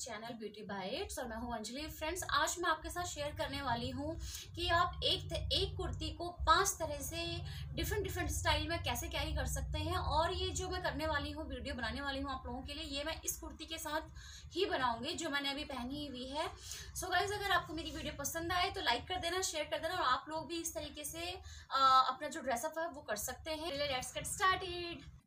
Channel beauty bye it's और मैं हूं अंजलि। फ्रेंड्स, आज मैं आपके साथ शेयर करने वाली हूं कि आप एक कुर्ती को 5 तरह से डिफरेंट स्टाइल में कैसे कैरी कर सकते हैं। और ये जो मैं करने वाली हूं, वीडियो बनाने वाली हूं आप लोगों के लिए, ये मैं इस कुर्ती के साथ ही बनाऊंगी जो मैंने अभी पहनी हुई है। सो गाइज, अगर आपको मेरी वीडियो पसंद आए तो लाइक कर देना, शेयर कर देना और आप लोग भी इस तरीके से अपना जो ड्रेसअप है वो कर सकते हैं। Let's get started.